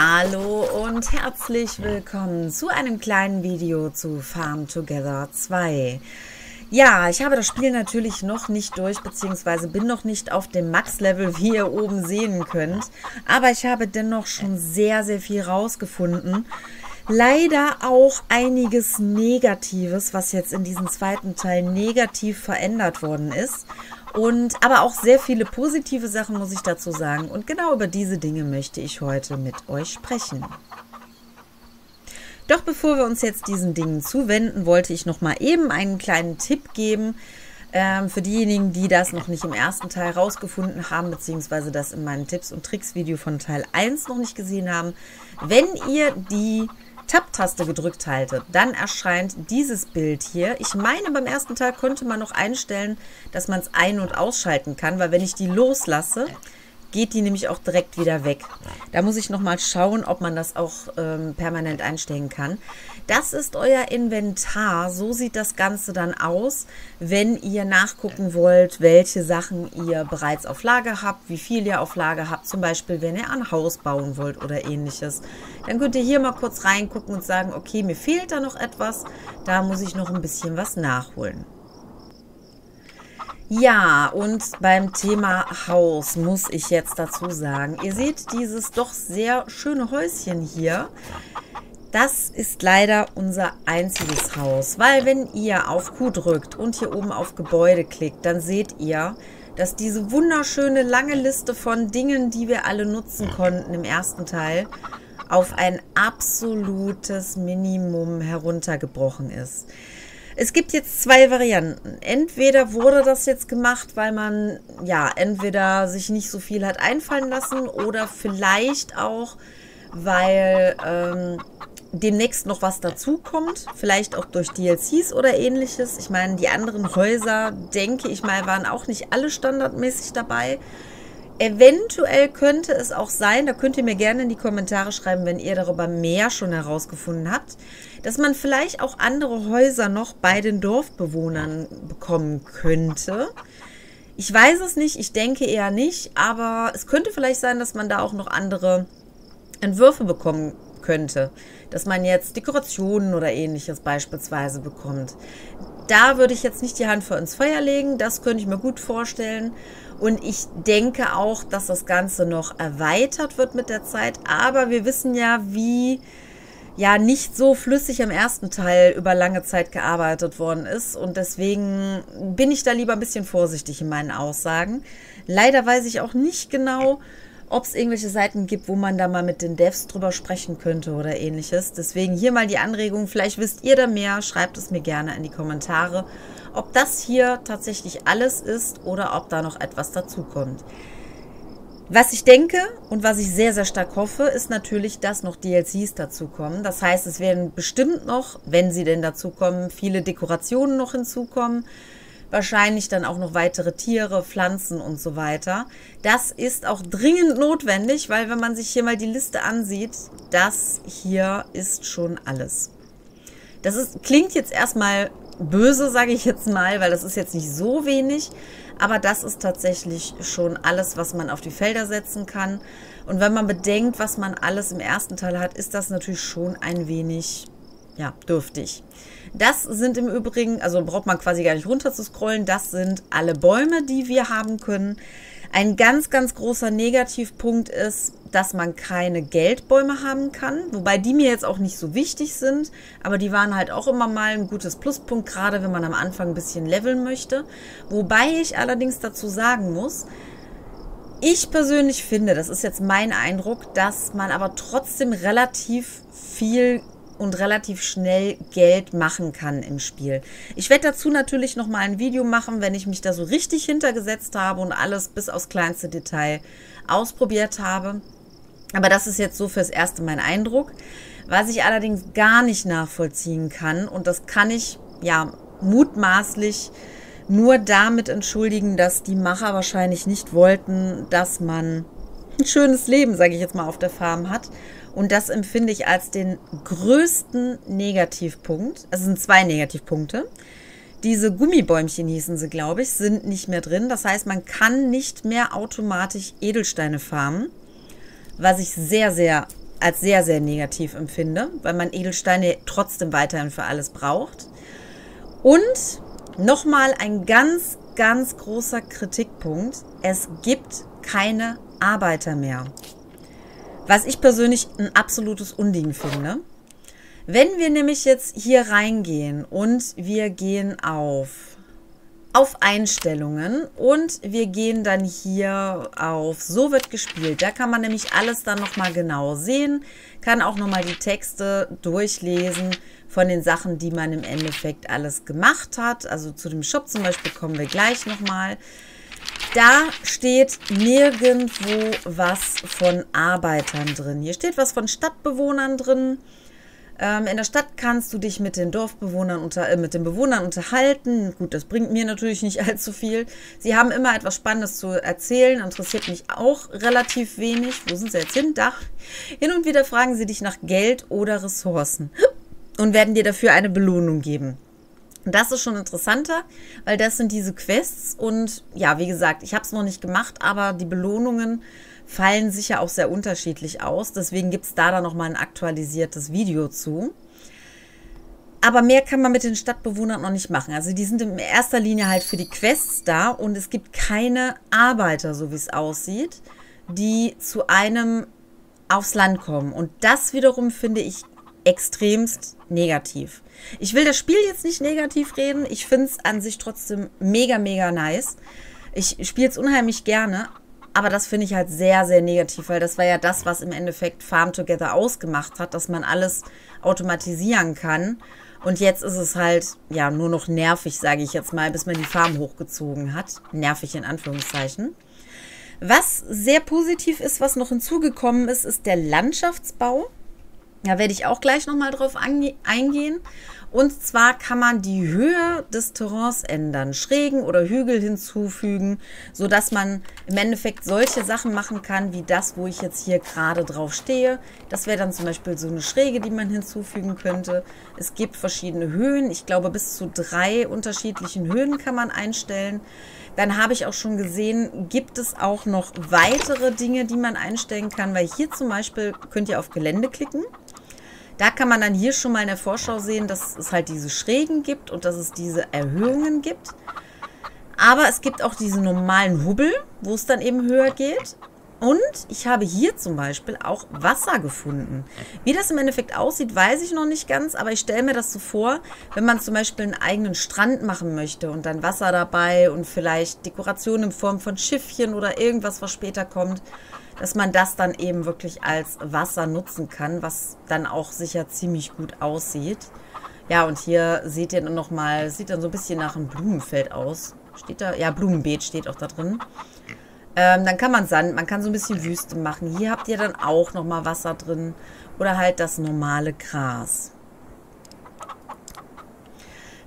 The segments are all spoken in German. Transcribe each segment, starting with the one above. Hallo und herzlich willkommen zu einem kleinen Video zu Farm Together 2. Ja, ich habe das Spiel natürlich noch nicht durch, beziehungsweise bin noch nicht auf dem Max-Level, wie ihr oben sehen könnt. Aber ich habe dennoch schon sehr, sehr viel rausgefunden. Leider auch einiges Negatives, was jetzt in diesem zweiten Teil negativ verändert worden ist. Und aber auch sehr viele positive Sachen, muss ich dazu sagen. Und genau über diese Dinge möchte ich heute mit euch sprechen. Doch bevor wir uns jetzt diesen Dingen zuwenden, wollte ich noch mal eben einen kleinen Tipp geben für diejenigen, die das noch nicht im ersten Teil rausgefunden haben, beziehungsweise das in meinem Tipps- und Tricks-Video von Teil 1 noch nicht gesehen haben. Wenn ihr die Tab-Taste gedrückt haltet, dann erscheint dieses Bild hier. Ich meine, beim ersten Teil konnte man noch einstellen, dass man es ein- und ausschalten kann, weil wenn ich die loslasse, geht die nämlich auch direkt wieder weg. Da muss ich nochmal schauen, ob man das auch permanent einstellen kann. Das ist euer Inventar. So sieht das Ganze dann aus, wenn ihr nachgucken wollt, welche Sachen ihr bereits auf Lager habt, wie viel ihr auf Lager habt. Zum Beispiel, wenn ihr ein Haus bauen wollt oder ähnliches. Dann könnt ihr hier mal kurz reingucken und sagen, okay, mir fehlt da noch etwas. Da muss ich noch ein bisschen was nachholen. Ja, und beim Thema Haus muss ich jetzt dazu sagen, ihr seht dieses doch sehr schöne Häuschen hier. Das ist leider unser einziges Haus, weil wenn ihr auf Q drückt und hier oben auf Gebäude klickt, dann seht ihr, dass diese wunderschöne lange Liste von Dingen, die wir alle nutzen konnten im ersten Teil, auf ein absolutes Minimum heruntergebrochen ist. Es gibt jetzt zwei Varianten. Entweder wurde das jetzt gemacht, weil man ja entweder sich nicht so viel hat einfallen lassen oder vielleicht auch, weil demnächst noch was dazukommt. Vielleicht auch durch DLCs oder ähnliches. Ich meine, die anderen Häuser, denke ich mal, waren auch nicht alle standardmäßig dabei. Eventuell könnte es auch sein, da könnt ihr mir gerne in die Kommentare schreiben, wenn ihr darüber mehr schon herausgefunden habt, dass man vielleicht auch andere Häuser noch bei den Dorfbewohnern bekommen könnte. Ich weiß es nicht, ich denke eher nicht, aber es könnte vielleicht sein, dass man da auch noch andere Entwürfe bekommen könnte. Dass man jetzt Dekorationen oder ähnliches beispielsweise bekommt. Da würde ich jetzt nicht die Hand für ins Feuer legen, das könnte ich mir gut vorstellen. Und ich denke auch, dass das Ganze noch erweitert wird mit der Zeit. Aber wir wissen ja, wie ja nicht so flüssig im ersten Teil über lange Zeit gearbeitet worden ist. Und deswegen bin ich da lieber ein bisschen vorsichtig in meinen Aussagen. Leider weiß ich auch nicht genau, ob es irgendwelche Seiten gibt, wo man da mal mit den Devs drüber sprechen könnte oder ähnliches. Deswegen hier mal die Anregung, vielleicht wisst ihr da mehr, schreibt es mir gerne in die Kommentare, ob das hier tatsächlich alles ist oder ob da noch etwas dazukommt. Was ich denke und was ich sehr, sehr stark hoffe, ist natürlich, dass noch DLCs dazukommen. Das heißt, es werden bestimmt noch, wenn sie denn dazukommen, viele Dekorationen noch hinzukommen. Wahrscheinlich dann auch noch weitere Tiere, Pflanzen und so weiter. Das ist auch dringend notwendig, weil wenn man sich hier mal die Liste ansieht, das hier ist schon alles. Das ist, klingt jetzt erstmal böse, sage ich jetzt mal, weil das ist jetzt nicht so wenig. Aber das ist tatsächlich schon alles, was man auf die Felder setzen kann. Und wenn man bedenkt, was man alles im ersten Teil hat, ist das natürlich schon ein wenig, ja, dürftig. Das sind im Übrigen, also braucht man quasi gar nicht runter zu scrollen, das sind alle Bäume, die wir haben können. Ein ganz, ganz großer Negativpunkt ist, dass man keine Geldbäume haben kann, wobei die mir jetzt auch nicht so wichtig sind, aber die waren halt auch immer mal ein gutes Pluspunkt, gerade wenn man am Anfang ein bisschen leveln möchte. Wobei ich allerdings dazu sagen muss, ich persönlich finde, das ist jetzt mein Eindruck, dass man aber trotzdem relativ viel und relativ schnell Geld machen kann im Spiel. Ich werde dazu natürlich nochmal ein Video machen, wenn ich mich da so richtig hintergesetzt habe und alles bis aufs kleinste Detail ausprobiert habe. Aber das ist jetzt so fürs Erste mein Eindruck. Was ich allerdings gar nicht nachvollziehen kann, und das kann ich ja mutmaßlich nur damit entschuldigen, dass die Macher wahrscheinlich nicht wollten, dass man ein schönes Leben, sage ich jetzt mal, auf der Farm hat. Und das empfinde ich als den größten Negativpunkt. Es sind zwei Negativpunkte. Diese Gummibäumchen hießen sie, glaube ich, sind nicht mehr drin. Das heißt, man kann nicht mehr automatisch Edelsteine farmen. Was ich sehr, sehr als sehr, sehr negativ empfinde, weil man Edelsteine trotzdem weiterhin für alles braucht. Und nochmal ein ganz, ganz großer Kritikpunkt. Es gibt keine Arbeiter mehr. Was ich persönlich ein absolutes Unding finde. Wenn wir nämlich jetzt hier reingehen und wir gehen auf Einstellungen und wir gehen dann hier auf So wird gespielt. Da kann man nämlich alles dann nochmal genau sehen, kann auch nochmal die Texte durchlesen von den Sachen, die man im Endeffekt alles gemacht hat. Also zu dem Shop zum Beispiel kommen wir gleich nochmal. Da steht nirgendwo was von Arbeitern drin. Hier steht was von Stadtbewohnern drin. In der Stadt kannst du dich mit den Dorfbewohnern mit den Bewohnern unterhalten. Gut, das bringt mir natürlich nicht allzu viel. Sie haben immer etwas Spannendes zu erzählen. Interessiert mich auch relativ wenig. Wo sind sie jetzt hin? Da. Hin und wieder fragen sie dich nach Geld oder Ressourcen und werden dir dafür eine Belohnung geben. Das ist schon interessanter, weil das sind diese Quests. Und ja, wie gesagt, ich habe es noch nicht gemacht, aber die Belohnungen fallen sicher auch sehr unterschiedlich aus. Deswegen gibt es da dann nochmal ein aktualisiertes Video zu. Aber mehr kann man mit den Stadtbewohnern noch nicht machen. Also die sind in erster Linie halt für die Quests da. Und es gibt keine Arbeiter, so wie es aussieht, die zu einem aufs Land kommen. Und das wiederum finde ich extremst negativ. Ich will das Spiel jetzt nicht negativ reden. Ich finde es an sich trotzdem mega, mega nice. Ich spiele es unheimlich gerne. Aber das finde ich halt sehr, sehr negativ, weil das war ja das, was im Endeffekt Farm Together ausgemacht hat, dass man alles automatisieren kann. Und jetzt ist es halt ja nur noch nervig, sage ich jetzt mal, bis man die Farm hochgezogen hat. Nervig in Anführungszeichen. Was sehr positiv ist, was noch hinzugekommen ist, ist der Landschaftsbau. Da werde ich auch gleich nochmal drauf eingehen. Und zwar kann man die Höhe des Terrains ändern, Schrägen oder Hügel hinzufügen, sodass man im Endeffekt solche Sachen machen kann, wie das, wo ich jetzt hier gerade drauf stehe. Das wäre dann zum Beispiel so eine Schräge, die man hinzufügen könnte. Es gibt verschiedene Höhen. Ich glaube, bis zu 3 unterschiedlichen Höhen kann man einstellen. Dann habe ich auch schon gesehen, gibt es auch noch weitere Dinge, die man einstellen kann, weil hier zum Beispiel könnt ihr auf Gelände klicken. Da kann man dann hier schon mal in der Vorschau sehen, dass es halt diese Schrägen gibt und dass es diese Erhöhungen gibt. Aber es gibt auch diese normalen Hubbel, wo es dann eben höher geht. Und ich habe hier zum Beispiel auch Wasser gefunden. Wie das im Endeffekt aussieht, weiß ich noch nicht ganz, aber ich stelle mir das so vor, wenn man zum Beispiel einen eigenen Strand machen möchte und dann Wasser dabei und vielleicht Dekorationen in Form von Schiffchen oder irgendwas, was später kommt, dass man das dann eben wirklich als Wasser nutzen kann, was dann auch sicher ziemlich gut aussieht. Ja, und hier seht ihr nochmal, es sieht dann so ein bisschen nach einem Blumenfeld aus. Steht da? Ja, Blumenbeet steht auch da drin. Dann kann man Sand, man kann so ein bisschen Wüste machen. Hier habt ihr dann auch nochmal Wasser drin oder halt das normale Gras.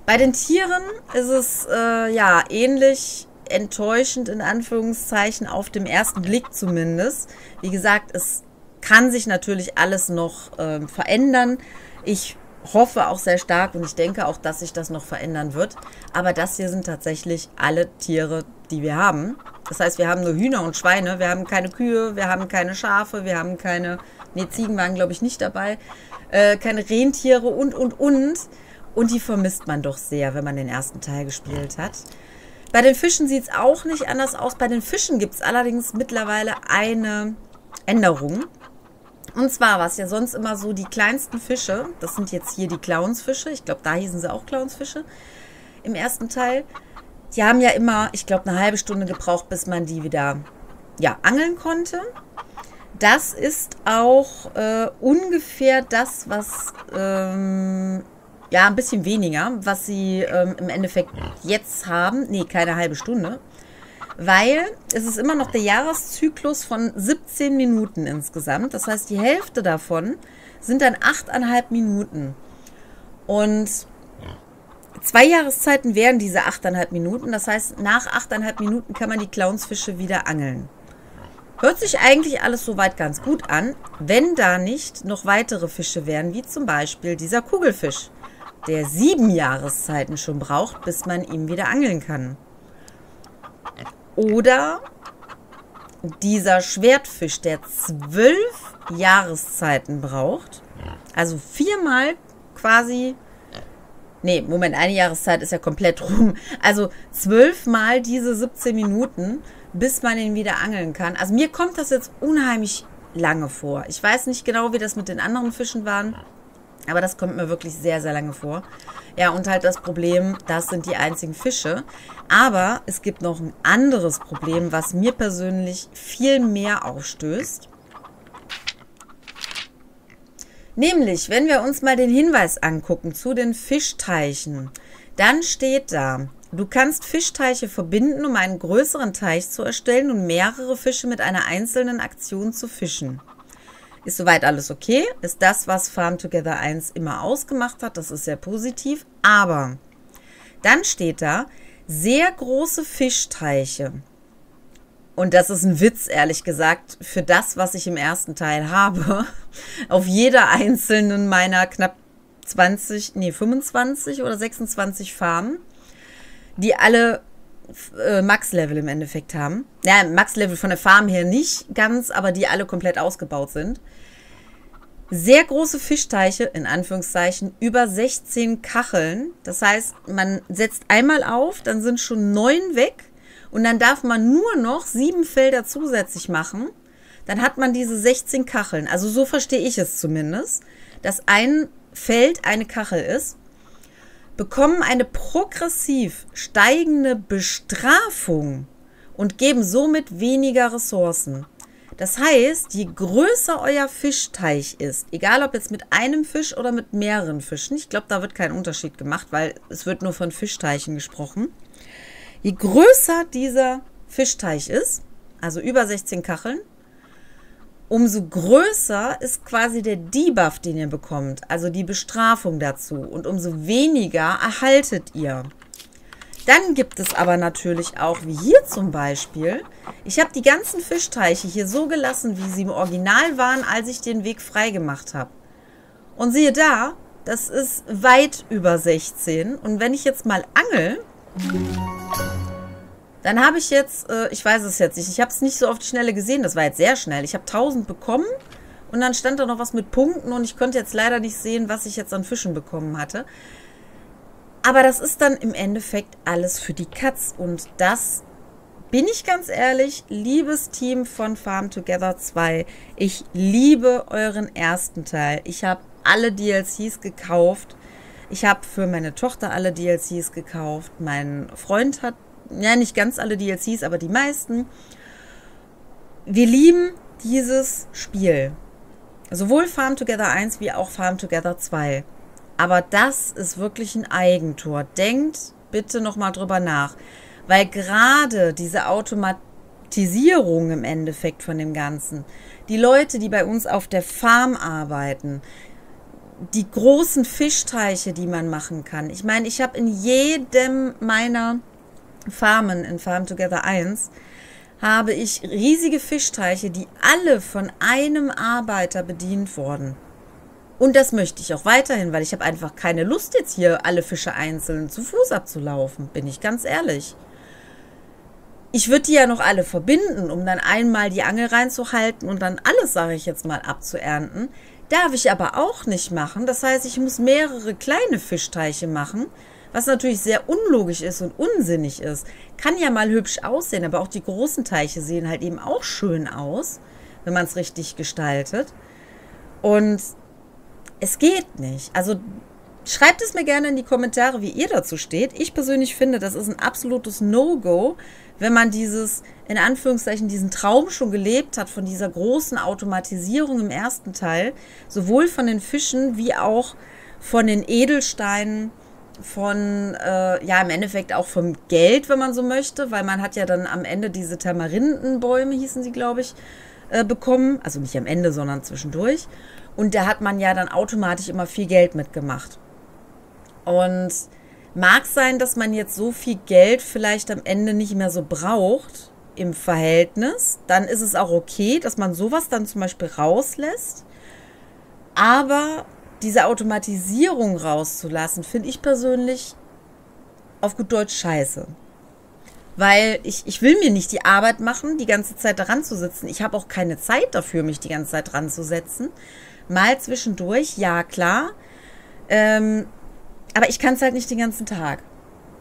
Bei den Tieren ist es ja ähnlich enttäuschend in Anführungszeichen, auf dem ersten Blick zumindest. Wie gesagt, es kann sich natürlich alles noch verändern. Ich hoffe auch sehr stark und ich denke auch, dass sich das noch verändern wird. Aber das hier sind tatsächlich alle Tiere, die wir haben. Das heißt, wir haben nur Hühner und Schweine, wir haben keine Kühe, wir haben keine Schafe, wir haben keine, ne, Ziegen waren, glaube ich, nicht dabei, keine Rentiere und. Und die vermisst man doch sehr, wenn man den ersten Teil gespielt hat. Bei den Fischen sieht es auch nicht anders aus. Bei den Fischen gibt es allerdings mittlerweile eine Änderung. Und zwar war es ja sonst immer so, die kleinsten Fische, das sind jetzt hier die Clownsfische, ich glaube, da hießen sie auch Clownsfische im ersten Teil. Die haben ja immer, ich glaube, eine halbe Stunde gebraucht, bis man die wieder, ja, angeln konnte. Das ist auch ungefähr das, was, ja, ein bisschen weniger, was sie im Endeffekt jetzt haben. Nee, keine halbe Stunde. Weil es ist immer noch der Jahreszyklus von 17 Minuten insgesamt. Das heißt, die Hälfte davon sind dann 8,5 Minuten. Und 2 Jahreszeiten wären diese 8,5 Minuten. Das heißt, nach 8,5 Minuten kann man die Clownsfische wieder angeln. Hört sich eigentlich alles soweit ganz gut an, wenn da nicht noch weitere Fische wären, wie zum Beispiel dieser Kugelfisch, der 7 Jahreszeiten schon braucht, bis man ihn wieder angeln kann. Oder dieser Schwertfisch, der 12 Jahreszeiten braucht, also viermal quasi, nee, Moment, eine Jahreszeit ist ja komplett rum, also 12-mal diese 17 Minuten, bis man ihn wieder angeln kann. Also mir kommt das jetzt unheimlich lange vor. Ich weiß nicht genau, wie das mit den anderen Fischen waren, aber das kommt mir wirklich sehr, sehr lange vor. Ja, und halt das Problem, das sind die einzigen Fische. Aber es gibt noch ein anderes Problem, was mir persönlich viel mehr aufstößt. Nämlich, wenn wir uns mal den Hinweis angucken zu den Fischteichen, dann steht da: Du kannst Fischteiche verbinden, um einen größeren Teich zu erstellen und mehrere Fische mit einer einzelnen Aktion zu fischen. Ist soweit alles okay? Ist das, was Farm Together 1 immer ausgemacht hat? Das ist sehr positiv. Aber dann steht da sehr große Fischteiche. Und das ist ein Witz, ehrlich gesagt, für das, was ich im ersten Teil habe. Auf jeder einzelnen meiner knapp 25 oder 26 Farmen, die alle Max-Level im Endeffekt haben. Ja, Max-Level von der Farm her nicht ganz, aber die alle komplett ausgebaut sind. Sehr große Fischteiche, in Anführungszeichen, über 16 Kacheln. Das heißt, man setzt einmal auf, dann sind schon 9 weg und dann darf man nur noch 7 Felder zusätzlich machen. Dann hat man diese 16 Kacheln. Also so verstehe ich es zumindest, dass ein Feld eine Kachel ist. Bekommen eine progressiv steigende Bestrafung und geben somit weniger Ressourcen. Das heißt, je größer euer Fischteich ist, egal ob jetzt mit einem Fisch oder mit mehreren Fischen, ich glaube, da wird kein Unterschied gemacht, weil es wird nur von Fischteichen gesprochen. Je größer dieser Fischteich ist, also über 16 Kacheln, umso größer ist quasi der Debuff, den ihr bekommt, also die Bestrafung dazu. Und umso weniger erhaltet ihr. Dann gibt es aber natürlich auch, wie hier zum Beispiel, ich habe die ganzen Fischteiche hier so gelassen, wie sie im Original waren, als ich den Weg frei gemacht habe. Und siehe da, das ist weit über 16. Und wenn ich jetzt mal angel, dann habe ich jetzt, ich weiß es jetzt nicht, ich habe es nicht so auf die Schnelle gesehen, das war jetzt sehr schnell. Ich habe 1000 bekommen und dann stand da noch was mit Punkten und ich konnte jetzt leider nicht sehen, was ich jetzt an Fischen bekommen hatte. Aber das ist dann im Endeffekt alles für die Katz und das, bin ich ganz ehrlich, liebes Team von Farm Together 2, ich liebe euren ersten Teil. Ich habe alle DLCs gekauft, ich habe für meine Tochter alle DLCs gekauft, mein Freund hat, ja, nicht ganz alle DLCs, aber die meisten. Wir lieben dieses Spiel. Sowohl Farm Together 1 wie auch Farm Together 2. Aber das ist wirklich ein Eigentor. Denkt bitte nochmal drüber nach. Weil gerade diese Automatisierung im Endeffekt von dem Ganzen, die Leute, die bei uns auf der Farm arbeiten, die großen Fischteiche, die man machen kann. Ich meine, ich habe in jedem meiner Farmen in Farm Together 1 habe ich riesige Fischteiche, die alle von einem Arbeiter bedient wurden. Und das möchte ich auch weiterhin, weil ich habe einfach keine Lust, jetzt hier alle Fische einzeln zu Fuß abzulaufen, bin ich ganz ehrlich. Ich würde die ja noch alle verbinden, um dann einmal die Angel reinzuhalten und dann alles, sage ich jetzt mal, abzuernten. Darf ich aber auch nicht machen. Das heißt, ich muss mehrere kleine Fischteiche machen, was natürlich sehr unlogisch ist und unsinnig ist. Kann ja mal hübsch aussehen, aber auch die großen Teiche sehen halt eben auch schön aus, wenn man es richtig gestaltet. Und es geht nicht. Also schreibt es mir gerne in die Kommentare, wie ihr dazu steht. Ich persönlich finde, das ist ein absolutes No-Go, wenn man dieses, in Anführungszeichen, diesen Traum schon gelebt hat von dieser großen Automatisierung im ersten Teil, sowohl von den Fischen wie auch von den Edelsteinen, von, ja, im Endeffekt auch vom Geld, wenn man so möchte, weil man hat ja dann am Ende diese Tamarindenbäume, hießen sie, glaube ich, bekommen. Also nicht am Ende, sondern zwischendurch. Und da hat man ja dann automatisch immer viel Geld mitgemacht. Und mag sein, dass man jetzt so viel Geld vielleicht am Ende nicht mehr so braucht im Verhältnis. Dann ist es auch okay, dass man sowas dann zum Beispiel rauslässt. Aber diese Automatisierung rauszulassen, finde ich persönlich auf gut Deutsch scheiße. Weil ich will mir nicht die Arbeit machen, die ganze Zeit daran zu sitzen. Ich habe auch keine Zeit dafür, mich die ganze Zeit dran zu setzen. Mal zwischendurch, ja klar. Aber ich kann es halt nicht den ganzen Tag.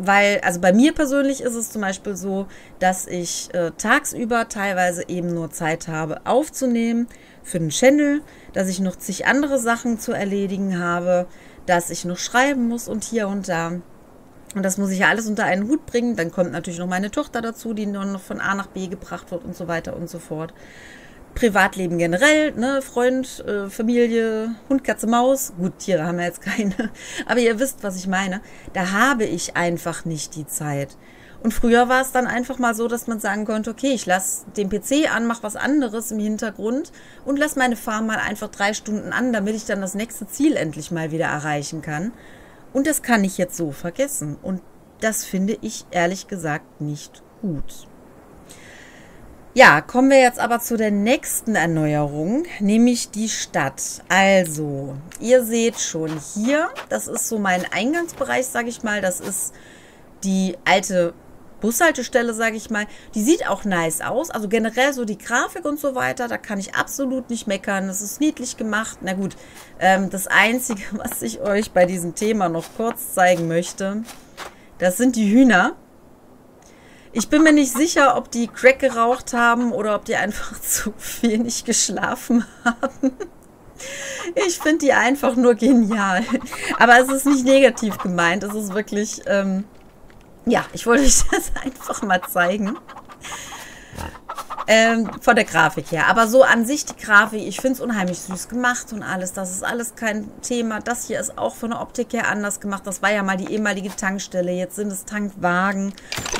Weil, also bei mir persönlich ist es zum Beispiel so, dass ich tagsüber teilweise eben nur Zeit habe aufzunehmen für den Channel, dass ich noch zig andere Sachen zu erledigen habe, dass ich noch schreiben muss und hier und da. Und das muss ich ja alles unter einen Hut bringen. Dann kommt natürlich noch meine Tochter dazu, die noch von A nach B gebracht wird und so weiter und so fort. Privatleben generell, ne? Freund, Familie, Hund, Katze, Maus. Gut, Tiere haben wir jetzt keine. Aber ihr wisst, was ich meine. Da habe ich einfach nicht die Zeit. Und früher war es dann einfach mal so, dass man sagen konnte, okay, ich lasse den PC an, mache was anderes im Hintergrund und lasse meine Farm mal einfach 3 Stunden an, damit ich dann das nächste Ziel endlich mal wieder erreichen kann. Und das kann ich jetzt so vergessen. Und das finde ich ehrlich gesagt nicht gut. Ja, kommen wir jetzt aber zu der nächsten Erneuerung, nämlich die Stadt. Also, ihr seht schon hier, das ist so mein Eingangsbereich, sage ich mal. Das ist die alte Bushaltestelle, sage ich mal. Die sieht auch nice aus. Also generell so die Grafik und so weiter, da kann ich absolut nicht meckern. Das ist niedlich gemacht. Na gut, das Einzige, was ich euch bei diesem Thema noch kurz zeigen möchte, das sind die Hühner. Ich bin mir nicht sicher, ob die Crack geraucht haben oder ob die einfach zu wenig geschlafen haben. Ich finde die einfach nur genial. Aber es ist nicht negativ gemeint. Es ist wirklich, ja, ich wollte euch das einfach mal zeigen. Von der Grafik her. Aber so an sich die Grafik, ich finde es unheimlich süß gemacht und alles. Das ist alles kein Thema. Das hier ist auch von der Optik her anders gemacht. Das war ja mal die ehemalige Tankstelle. Jetzt sind es Tankwagen.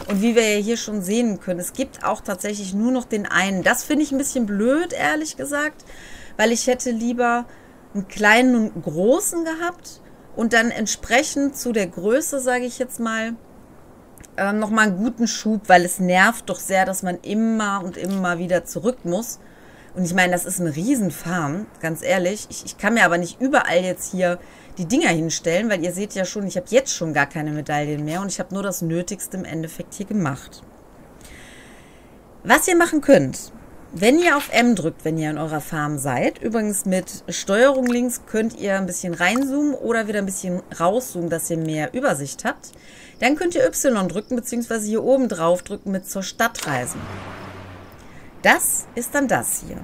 Und wie wir ja hier schon sehen können, es gibt auch tatsächlich nur noch den einen. Das finde ich ein bisschen blöd, ehrlich gesagt. Weil ich hätte lieber einen kleinen und einen großen gehabt. Und dann entsprechend zu der Größe, sage ich jetzt mal, nochmal einen guten Schub, weil es nervt doch sehr, dass man immer und immer wieder zurück muss. Und ich meine, das ist eine Riesenfarm, ganz ehrlich. Ich kann mir aber nicht überall jetzt hier die Dinger hinstellen, weil ihr seht ja schon, ich habe jetzt schon gar keine Medaillen mehr und ich habe nur das Nötigste im Endeffekt hier gemacht. Was ihr machen könnt, wenn ihr auf M drückt, wenn ihr in eurer Farm seid, übrigens mit Steuerung links könnt ihr ein bisschen reinzoomen oder wieder ein bisschen rauszoomen, dass ihr mehr Übersicht habt. Dann könnt ihr Y drücken, beziehungsweise hier oben drauf drücken mit zur Stadt reisen. Das ist dann das hier.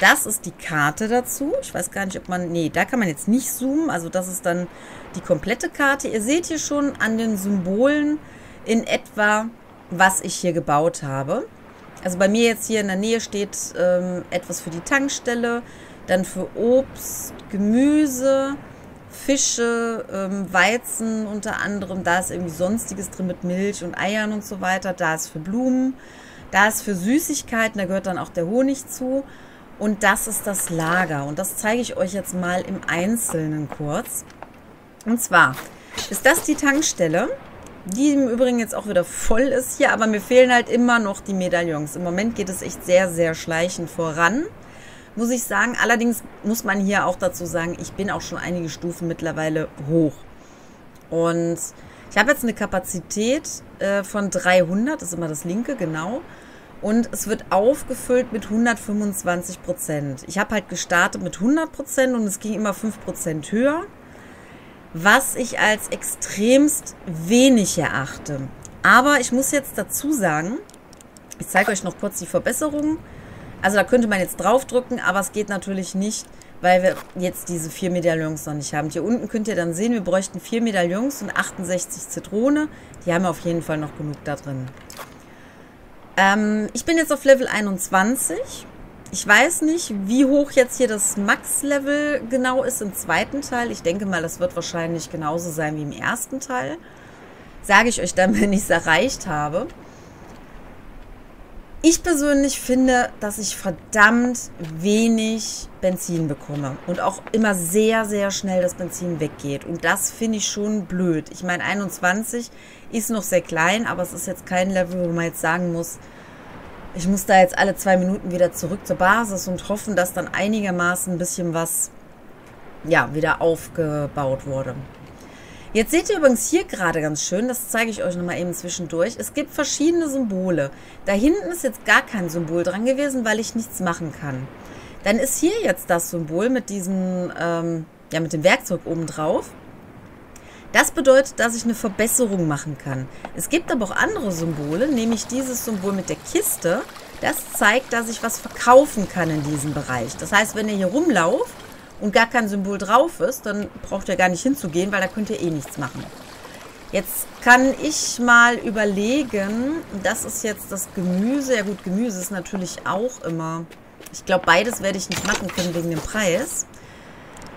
Das ist die Karte dazu. Ich weiß gar nicht, ob man... Nee, da kann man jetzt nicht zoomen. Also das ist dann die komplette Karte. Ihr seht hier schon an den Symbolen in etwa, was ich hier gebaut habe. Also bei mir jetzt hier in der Nähe steht etwas für die Tankstelle, dann für Obst, Gemüse... Fische, Weizen unter anderem, da ist irgendwie Sonstiges drin mit Milch und Eiern und so weiter, da ist für Blumen, da ist für Süßigkeiten, da gehört dann auch der Honig zu und das ist das Lager und das zeige ich euch jetzt mal im Einzelnen kurz. Und zwar ist das die Tankstelle, die im Übrigen jetzt auch wieder voll ist hier, aber mir fehlen halt immer noch die Medaillons. Im Moment geht es echt sehr, sehr schleichend voran. Muss ich sagen, allerdings muss man hier auch dazu sagen, ich bin auch schon einige Stufen mittlerweile hoch. Und ich habe jetzt eine Kapazität von 300, das ist immer das linke, genau. Und es wird aufgefüllt mit 125%. Ich habe halt gestartet mit 100% und es ging immer 5% höher. Was ich als extremst wenig erachte. Aber ich muss jetzt dazu sagen, ich zeige euch noch kurz die Verbesserungen. Also da könnte man jetzt draufdrücken, aber es geht natürlich nicht, weil wir jetzt diese 4 Medaillons noch nicht haben. Hier unten könnt ihr dann sehen, wir bräuchten 4 Medaillons und 68 Zitrone. Die haben wir auf jeden Fall noch genug da drin. Ich bin jetzt auf Level 21. Ich weiß nicht, wie hoch jetzt hier das Max-Level genau ist im zweiten Teil. Ich denke mal, das wird wahrscheinlich genauso sein wie im ersten Teil. Sage ich euch dann, wenn ich es erreicht habe. Ich persönlich finde, dass ich verdammt wenig Benzin bekomme und auch immer sehr, sehr schnell das Benzin weggeht. Und das finde ich schon blöd. Ich meine, 21 ist noch sehr klein, aber es ist jetzt kein Level, wo man jetzt sagen muss, ich muss da jetzt alle 2 Minuten wieder zurück zur Basis und hoffen, dass dann einigermaßen ein bisschen was, ja, wieder aufgebaut wurde. Jetzt seht ihr übrigens hier gerade ganz schön, das zeige ich euch nochmal eben zwischendurch, es gibt verschiedene Symbole. Da hinten ist jetzt gar kein Symbol dran gewesen, weil ich nichts machen kann. Dann ist hier jetzt das Symbol mit diesem, ja, mit dem Werkzeug oben drauf. Das bedeutet, dass ich eine Verbesserung machen kann. Es gibt aber auch andere Symbole, nämlich dieses Symbol mit der Kiste. Das zeigt, dass ich was verkaufen kann in diesem Bereich. Das heißt, wenn ihr hier rumlauft und gar kein Symbol drauf ist, dann braucht ihr gar nicht hinzugehen, weil da könnt ihr eh nichts machen. Jetzt kann ich mal überlegen, das ist jetzt das Gemüse. Ja gut, Gemüse ist natürlich auch immer... Ich glaube, beides werde ich nicht machen können wegen dem Preis.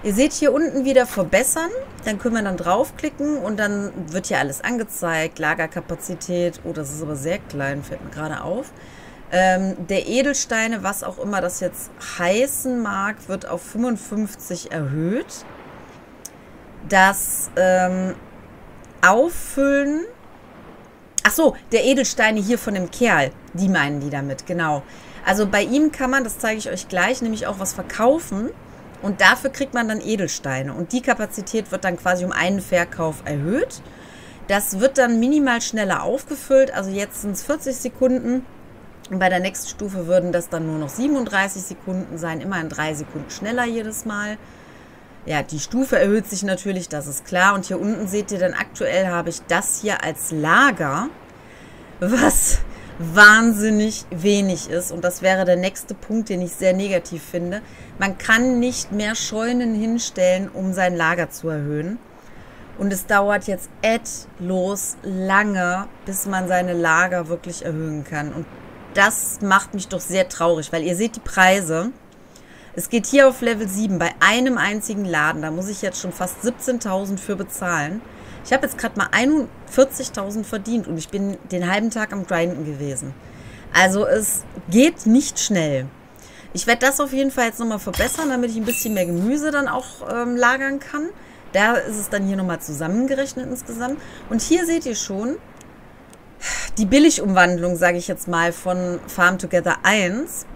Ihr seht hier unten wieder verbessern. Dann können wir dann draufklicken und dann wird hier alles angezeigt. Lagerkapazität. Oh, das ist aber sehr klein, fällt mir gerade auf. Der Edelsteine, was auch immer das jetzt heißen mag, wird auf 55 erhöht. Das Auffüllen... Ach so, der Edelsteine hier von dem Kerl. Die meinen die damit, genau. Also bei ihm kann man, das zeige ich euch gleich, nämlich auch was verkaufen. Und dafür kriegt man dann Edelsteine. Und die Kapazität wird dann quasi um einen Verkauf erhöht. Das wird dann minimal schneller aufgefüllt. Also jetzt sind es 40 Sekunden. Und bei der nächsten Stufe würden das dann nur noch 37 Sekunden sein. Immerhin 3 Sekunden schneller jedes Mal. Ja, die Stufe erhöht sich natürlich, das ist klar. Und hier unten seht ihr dann, aktuell habe ich das hier als Lager, was... wahnsinnig wenig ist. Und das wäre der nächste Punkt, den ich sehr negativ finde. Man kann nicht mehr Scheunen hinstellen, um sein Lager zu erhöhen. Und es dauert jetzt endlos lange, bis man seine Lager wirklich erhöhen kann. Und das macht mich doch sehr traurig, weil ihr seht die Preise. Es geht hier auf Level 7 bei einem einzigen Laden. Da muss ich jetzt schon fast 17.000 für bezahlen. Ich habe jetzt gerade mal 41.000 verdient und ich bin den halben Tag am Grinden gewesen. Also es geht nicht schnell. Ich werde das auf jeden Fall jetzt nochmal verbessern, damit ich ein bisschen mehr Gemüse dann auch lagern kann. Da ist es dann hier nochmal zusammengerechnet insgesamt. Und hier seht ihr schon die Billigumwandlung, sage ich jetzt mal, von Farm Together 1,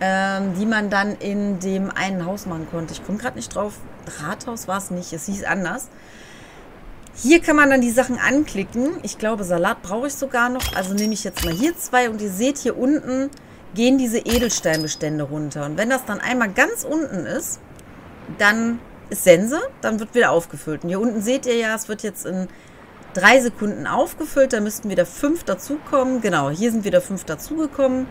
die man dann in dem einen Haus machen konnte. Ich komme gerade nicht drauf. Rathaus war es nicht, es hieß anders. Hier kann man dann die Sachen anklicken. Ich glaube, Salat brauche ich sogar noch. Also nehme ich jetzt mal hier 2. Und ihr seht, hier unten gehen diese Edelsteinbestände runter. Und wenn das dann einmal ganz unten ist, dann ist Sense. Dann wird wieder aufgefüllt. Und hier unten seht ihr ja, es wird jetzt in 3 Sekunden aufgefüllt. Da müssten wieder 5 dazukommen. Genau, hier sind wieder 5 dazugekommen.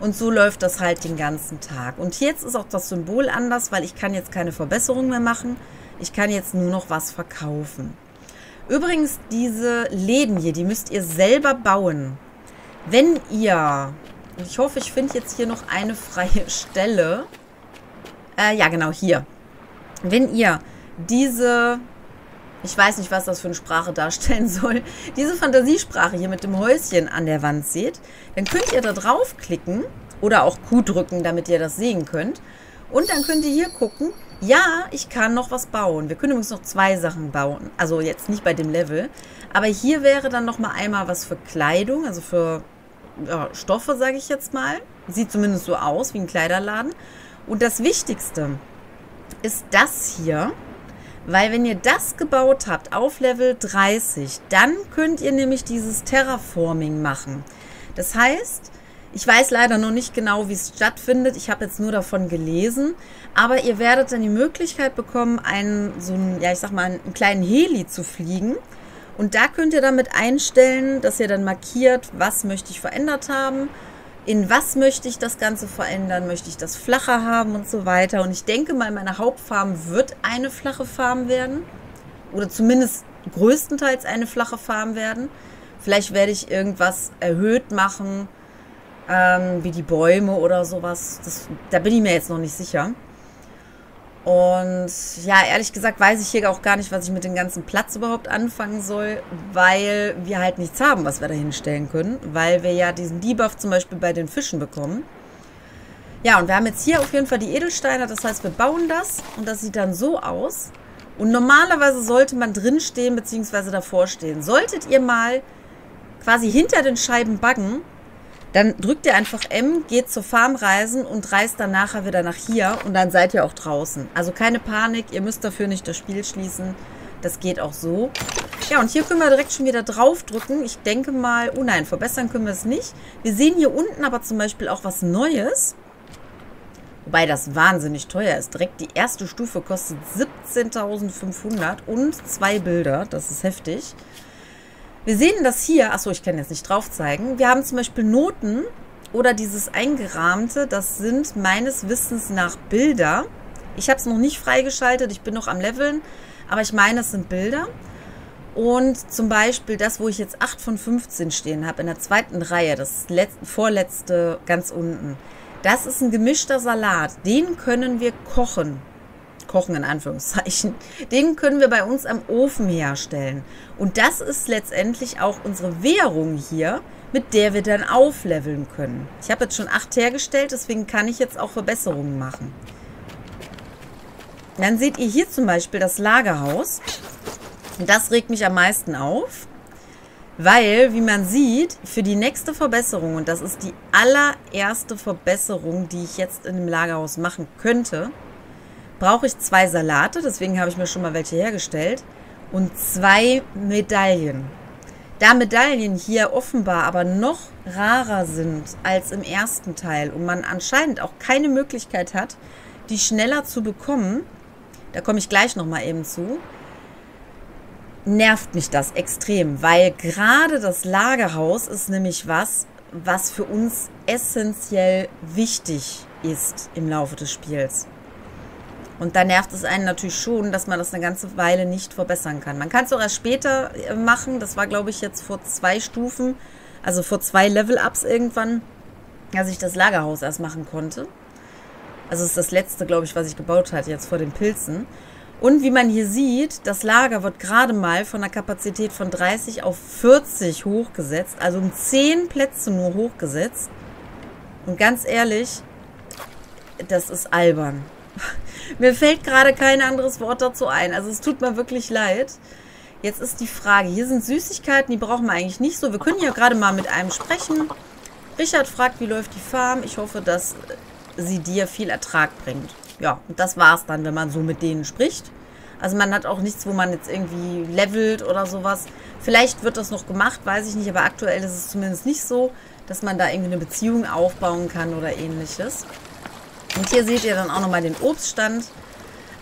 Und so läuft das halt den ganzen Tag. Und jetzt ist auch das Symbol anders, weil ich kann jetzt keine Verbesserung mehr machen. Ich kann jetzt nur noch was verkaufen. Übrigens, diese Läden hier, die müsst ihr selber bauen. Wenn ihr... Ich hoffe, ich finde jetzt hier noch eine freie Stelle. Ja, genau, hier. Wenn ihr diese... Ich weiß nicht, was das für eine Sprache darstellen soll. Diese Fantasiesprache hier mit dem Häuschen an der Wand seht, dann könnt ihr da draufklicken oder auch Q drücken, damit ihr das sehen könnt. Und dann könnt ihr hier gucken, ja, ich kann noch was bauen. Wir können übrigens noch 2 Sachen bauen. Also jetzt nicht bei dem Level. Aber hier wäre dann nochmal einmal was für Kleidung, also für ja, Stoffe, sage ich jetzt mal. Sieht zumindest so aus wie ein Kleiderladen. Und das Wichtigste ist das hier, weil wenn ihr das gebaut habt auf Level 30, dann könnt ihr nämlich dieses Terraforming machen. Das heißt... Ich weiß leider noch nicht genau, wie es stattfindet. Ich habe jetzt nur davon gelesen. Aber ihr werdet dann die Möglichkeit bekommen, einen kleinen Heli zu fliegen. Und da könnt ihr damit einstellen, dass ihr dann markiert, was möchte ich verändert haben, in was möchte ich das Ganze verändern, möchte ich das flacher haben und so weiter. Und ich denke mal, meine Hauptfarm wird eine flache Farm werden. Oder zumindest größtenteils eine flache Farm werden. Vielleicht werde ich irgendwas erhöht machen. Wie die Bäume oder sowas. Da bin ich mir jetzt noch nicht sicher. Und ja, ehrlich gesagt weiß ich hier auch gar nicht, was ich mit dem ganzen Platz überhaupt anfangen soll, weil wir halt nichts haben, was wir da hinstellen können, weil wir ja diesen Debuff zum Beispiel bei den Fischen bekommen. Ja, und wir haben jetzt hier auf jeden Fall die Edelsteine, das heißt, wir bauen das und das sieht dann so aus. Und normalerweise sollte man drinstehen bzw. davor stehen. Solltet ihr mal quasi hinter den Scheiben buggen, dann drückt ihr einfach M, geht zur Farmreisen und reist dann nachher wieder nach hier und dann seid ihr auch draußen. Also keine Panik, ihr müsst dafür nicht das Spiel schließen. Das geht auch so. Ja, und hier können wir direkt schon wieder drauf drücken. Ich denke mal, oh nein, verbessern können wir es nicht. Wir sehen hier unten aber zum Beispiel auch was Neues. Wobei das wahnsinnig teuer ist. Direkt die erste Stufe kostet 17.500 und 2 Bilder. Das ist heftig. Wir sehen das hier. Achso, ich kann jetzt nicht drauf zeigen. Wir haben zum Beispiel Noten oder dieses Eingerahmte. Das sind meines Wissens nach Bilder. Ich habe es noch nicht freigeschaltet. Ich bin noch am Leveln. Aber ich meine, es sind Bilder. Und zum Beispiel das, wo ich jetzt 8 von 15 stehen habe, in der zweiten Reihe, das vorletzte ganz unten. Das ist ein gemischter Salat. Den können wir kochen. Kochen in Anführungszeichen. Den können wir bei uns am Ofen herstellen. Und das ist letztendlich auch unsere Währung hier, mit der wir dann aufleveln können. Ich habe jetzt schon 8 hergestellt, deswegen kann ich jetzt auch Verbesserungen machen. Dann seht ihr hier zum Beispiel das Lagerhaus. Und das regt mich am meisten auf, weil, wie man sieht, für die nächste Verbesserung, und das ist die allererste Verbesserung, die ich jetzt in dem Lagerhaus machen könnte, brauche ich 2 Salate, deswegen habe ich mir schon mal welche hergestellt, und 2 Medaillen. Da Medaillen hier offenbar aber noch rarer sind als im ersten Teil und man anscheinend auch keine Möglichkeit hat, die schneller zu bekommen, da komme ich gleich nochmal eben zu, nervt mich das extrem, weil gerade das Lagerhaus ist nämlich was, was für uns essentiell wichtig ist im Laufe des Spiels. Und da nervt es einen natürlich schon, dass man das eine ganze Weile nicht verbessern kann. Man kann es auch erst später machen, das war glaube ich jetzt vor 2 Stufen, also vor 2 Level-Ups irgendwann, dass ich das Lagerhaus erst machen konnte. Also es ist das letzte, glaube ich, was ich gebaut hatte jetzt vor den Pilzen. Und wie man hier sieht, das Lager wird gerade mal von einer Kapazität von 30 auf 40 hochgesetzt. Also um 10 Plätze nur hochgesetzt. Und ganz ehrlich, das ist albern. Mir fällt gerade kein anderes Wort dazu ein. Also es tut mir wirklich leid. Jetzt ist die Frage, hier sind Süßigkeiten, die brauchen wir eigentlich nicht so. Wir können hier gerade mal mit einem sprechen. Richard fragt, wie läuft die Farm? Ich hoffe, dass sie dir viel Ertrag bringt. Ja, und das war's dann, wenn man so mit denen spricht. Also man hat auch nichts, wo man jetzt irgendwie levelt oder sowas. Vielleicht wird das noch gemacht, weiß ich nicht, aber aktuell ist es zumindest nicht so, dass man da irgendwie eine Beziehung aufbauen kann oder ähnliches. Und hier seht ihr dann auch nochmal den Obststand.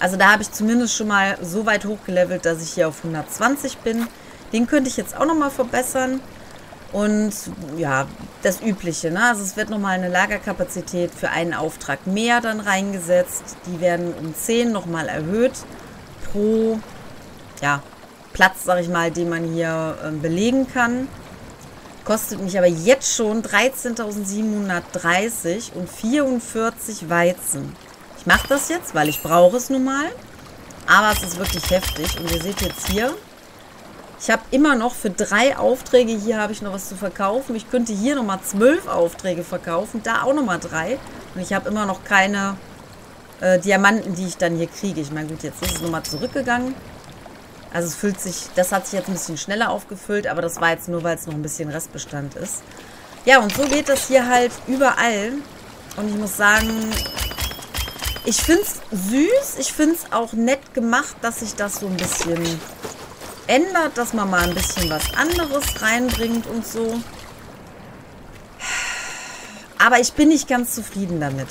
Also da habe ich zumindest schon mal so weit hochgelevelt, dass ich hier auf 120 bin. Den könnte ich jetzt auch nochmal verbessern. Und ja, das Übliche, ne? Also es wird nochmal eine Lagerkapazität für einen Auftrag mehr dann reingesetzt. Die werden um 10 nochmal erhöht pro ja, Platz, sag ich mal, den man hier belegen kann. Kostet mich aber jetzt schon 13.730 und 44 Weizen. Ich mache das jetzt, weil ich brauche es nun mal. Aber es ist wirklich heftig und ihr seht jetzt hier, ich habe immer noch für 3 Aufträge, hier habe ich noch was zu verkaufen. Ich könnte hier nochmal 12 Aufträge verkaufen, da auch nochmal 3. Und ich habe immer noch keine Diamanten, die ich dann hier kriege. Ich meine, gut, jetzt ist es nochmal zurückgegangen. Also es füllt sich, das hat sich jetzt ein bisschen schneller aufgefüllt, aber das war jetzt nur, weil es noch ein bisschen Restbestand ist. Ja, und so geht das hier halt überall. Und ich muss sagen, ich finde es süß. Ich finde es auch nett gemacht, dass ich das so ein bisschen ändert, dass man mal ein bisschen was anderes reinbringt und so. Aber ich bin nicht ganz zufrieden damit.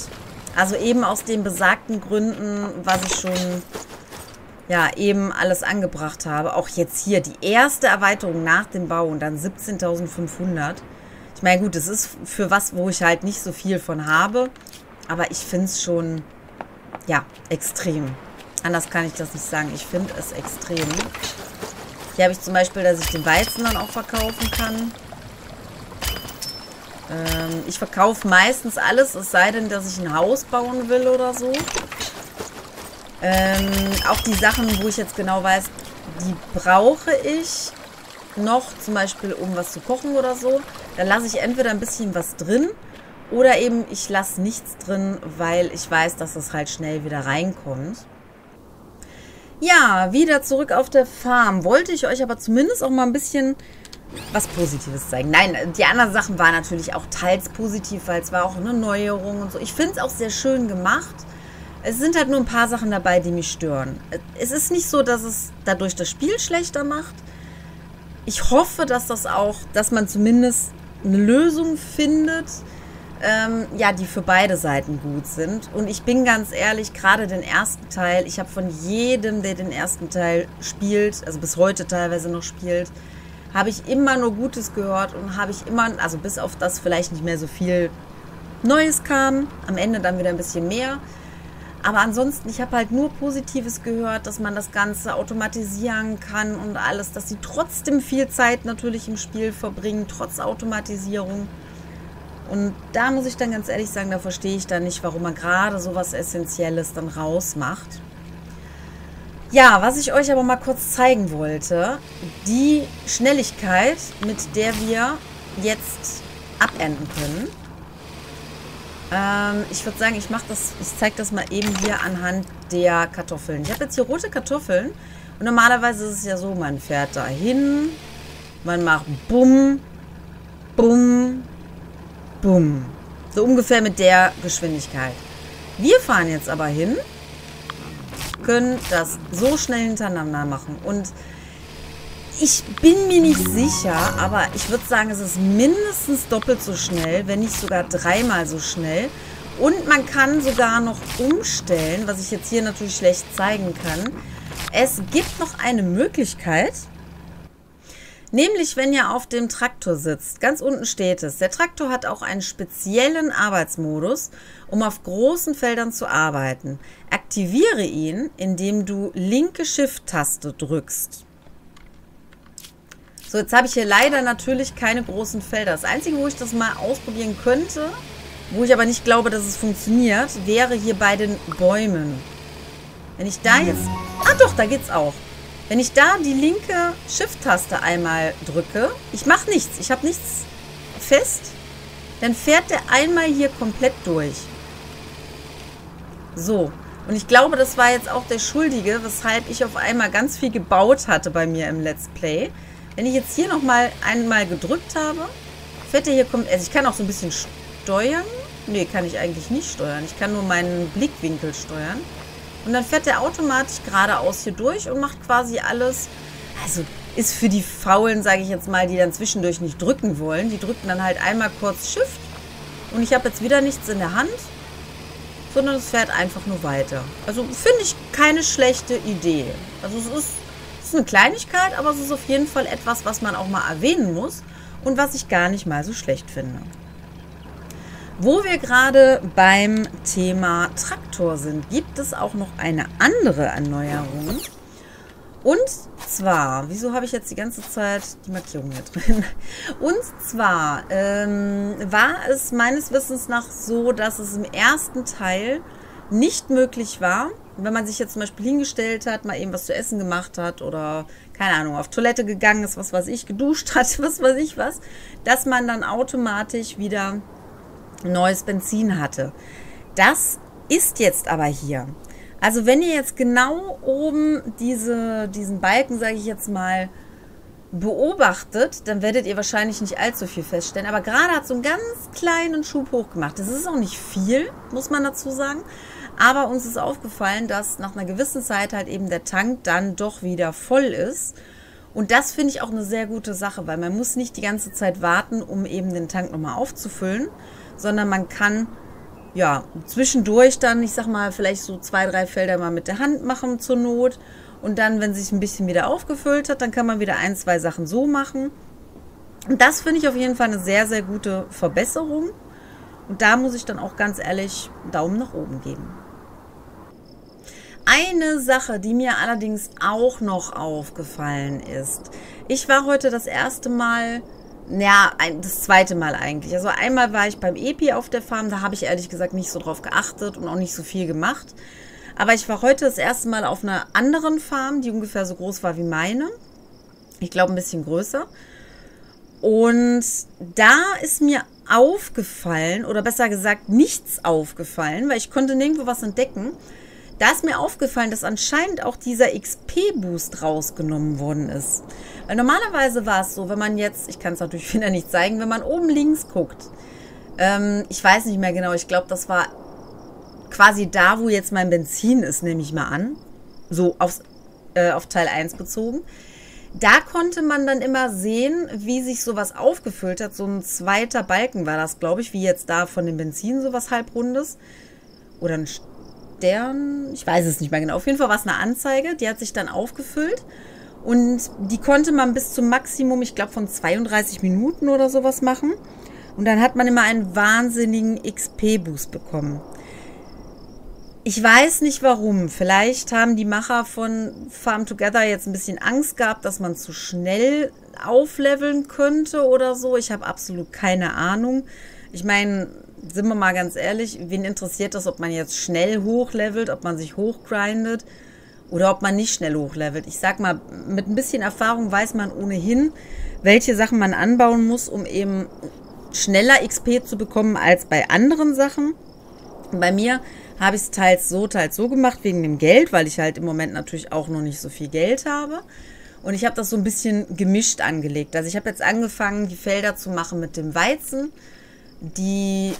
Also eben aus den besagten Gründen, was ich schon ja eben alles angebracht habe. Auch jetzt hier die erste Erweiterung nach dem Bau und dann 17.500. Ich meine, gut, es ist für was, wo ich halt nicht so viel von habe. Aber ich finde es schon, ja, extrem. Anders kann ich das nicht sagen. Ich finde es extrem. Hier habe ich zum Beispiel, dass ich den Weizen dann auch verkaufen kann. Ich verkaufe meistens alles, es sei denn, dass ich ein Haus bauen will oder so. Auch die Sachen, wo ich jetzt genau weiß, die brauche ich noch, zum Beispiel um was zu kochen oder so. Dann lasse ich entweder ein bisschen was drin oder eben ich lasse nichts drin, weil ich weiß, dass das halt schnell wieder reinkommt. Ja, wieder zurück auf der Farm. Wollte ich euch aber zumindest auch mal ein bisschen was Positives zeigen. Nein, die anderen Sachen waren natürlich auch teils positiv, weil es war auch eine Neuerung und so. Ich finde es auch sehr schön gemacht. Es sind halt nur ein paar Sachen dabei, die mich stören. Es ist nicht so, dass es dadurch das Spiel schlechter macht. Ich hoffe, dass das auch, dass man zumindest eine Lösung findet, ja, die für beide Seiten gut sind. Und ich bin ganz ehrlich, gerade den ersten Teil, ich habe von jedem, der den ersten Teil spielt, also bis heute teilweise noch spielt, habe ich immer nur Gutes gehört und habe ich immer, also bis auf das vielleicht nicht mehr so viel Neues kam, am Ende dann wieder ein bisschen mehr. Aber ansonsten, ich habe halt nur Positives gehört, dass man das Ganze automatisieren kann und alles, dass sie trotzdem viel Zeit natürlich im Spiel verbringen, trotz Automatisierung. Und da muss ich dann ganz ehrlich sagen, da verstehe ich dann nicht, warum man gerade so was Essentielles dann rausmacht. Ja, was ich euch aber mal kurz zeigen wollte, die Schnelligkeit, mit der wir jetzt abenden können. Ich würde sagen, ich zeige das mal eben hier anhand der Kartoffeln. Ich habe jetzt hier rote Kartoffeln und normalerweise ist es ja so, man fährt da hin, man macht Bumm, Bumm, Bumm. So ungefähr mit der Geschwindigkeit. Wir fahren jetzt aber hin, können das so schnell hintereinander machen. Und ich bin mir nicht sicher, aber ich würde sagen, es ist mindestens doppelt so schnell, wenn nicht sogar dreimal so schnell. Und man kann sogar noch umstellen, was ich jetzt hier natürlich schlecht zeigen kann. Es gibt noch eine Möglichkeit, nämlich wenn ihr auf dem Traktor sitzt. Ganz unten steht es. Der Traktor hat auch einen speziellen Arbeitsmodus, um auf großen Feldern zu arbeiten. Aktiviere ihn, indem du linke Shift-Taste drückst. So, jetzt habe ich hier leider natürlich keine großen Felder. Das Einzige, wo ich das mal ausprobieren könnte, wo ich aber nicht glaube, dass es funktioniert, wäre hier bei den Bäumen. Wenn ich da jetzt... Ah doch, da geht's auch. Wenn ich da die linke Shift-Taste einmal drücke, ich mache nichts, ich habe nichts fest, dann fährt der einmal hier komplett durch. So, und ich glaube, das war jetzt auch der Schuldige, weshalb ich auf einmal ganz viel gebaut hatte bei mir im Let's Play. Wenn ich jetzt hier nochmal einmal gedrückt habe, fährt der hier kommt. Also ich kann auch so ein bisschen steuern. Nee, kann ich eigentlich nicht steuern. Ich kann nur meinen Blickwinkel steuern. Und dann fährt der automatisch geradeaus hier durch und macht quasi alles. Also ist für die Faulen, sage ich jetzt mal, die dann zwischendurch nicht drücken wollen. Die drücken dann halt einmal kurz Shift. Und ich habe jetzt wieder nichts in der Hand, sondern es fährt einfach nur weiter. Also finde ich keine schlechte Idee. Also es ist... eine Kleinigkeit, aber es ist auf jeden Fall etwas, was man auch mal erwähnen muss und was ich gar nicht mal so schlecht finde. Wo wir gerade beim Thema Traktor sind, gibt es auch noch eine andere Erneuerung. Und zwar, wieso habe ich jetzt die ganze Zeit die Markierung hier drin? Und zwar war es meines Wissens nach so, dass es im ersten Teil nicht möglich war, wenn man sich jetzt zum Beispiel hingestellt hat, mal eben was zu essen gemacht hat oder, keine Ahnung, auf Toilette gegangen ist, was weiß ich, geduscht hat, was weiß ich was, dass man dann automatisch wieder neues Benzin hatte. Das ist jetzt aber hier. Also wenn ihr jetzt genau oben diesen Balken, sage ich jetzt mal, beobachtet, dann werdet ihr wahrscheinlich nicht allzu viel feststellen. Aber gerade hat so einen ganz kleinen Schub hochgemacht. Das ist auch nicht viel, muss man dazu sagen. Aber uns ist aufgefallen, dass nach einer gewissen Zeit halt eben der Tank dann doch wieder voll ist. Und das finde ich auch eine sehr gute Sache, weil man muss nicht die ganze Zeit warten, um eben den Tank nochmal aufzufüllen, sondern man kann ja zwischendurch dann, ich sag mal, vielleicht so 2, 3 Felder mal mit der Hand machen zur Not. Und dann, wenn sich ein bisschen wieder aufgefüllt hat, dann kann man wieder 1, 2 Sachen so machen. Und das finde ich auf jeden Fall eine sehr, sehr gute Verbesserung. Und da muss ich dann auch ganz ehrlich Daumen nach oben geben. Eine Sache, die mir allerdings auch noch aufgefallen ist. Ich war heute das erste Mal, ja, das zweite Mal eigentlich. Also einmal war ich beim Epi auf der Farm, da habe ich ehrlich gesagt nicht so drauf geachtet und auch nicht so viel gemacht. Aber ich war heute das erste Mal auf einer anderen Farm, die ungefähr so groß war wie meine. Ich glaube, ein bisschen größer. Und da ist mir aufgefallen, oder besser gesagt nichts aufgefallen, weil ich konnte nirgendwo was entdecken. Da ist mir aufgefallen, dass anscheinend auch dieser XP-Boost rausgenommen worden ist. Weil normalerweise war es so, wenn man jetzt, ich kann es natürlich wieder nicht zeigen, wenn man oben links guckt. Ich weiß nicht mehr genau, ich glaube, das war quasi da, wo jetzt mein Benzin ist, nehme ich mal an. So auf Teil 1 bezogen. Da konnte man dann immer sehen, wie sich sowas aufgefüllt hat. So ein zweiter Balken war das, glaube ich, wie jetzt da von dem Benzin sowas halbrundes. Oder ein Stern, ich weiß es nicht mehr genau. Auf jeden Fall war es eine Anzeige, die hat sich dann aufgefüllt. Und die konnte man bis zum Maximum, ich glaube, von 32 Minuten oder sowas machen. Und dann hat man immer einen wahnsinnigen XP-Boost bekommen. Ich weiß nicht warum. Vielleicht haben die Macher von Farm Together jetzt ein bisschen Angst gehabt, dass man zu schnell aufleveln könnte oder so. Ich habe absolut keine Ahnung. Ich meine, sind wir mal ganz ehrlich, wen interessiert das, ob man jetzt schnell hochlevelt, ob man sich hochgrindet? Oder ob man nicht schnell hochlevelt. Ich sag mal, mit ein bisschen Erfahrung weiß man ohnehin, welche Sachen man anbauen muss, um eben schneller XP zu bekommen als bei anderen Sachen. Bei mir habe ich es teils so gemacht, wegen dem Geld, weil ich halt im Moment natürlich auch noch nicht so viel Geld habe. Und ich habe das so ein bisschen gemischt angelegt. Also ich habe jetzt angefangen, die Felder zu machen mit dem Weizen. Die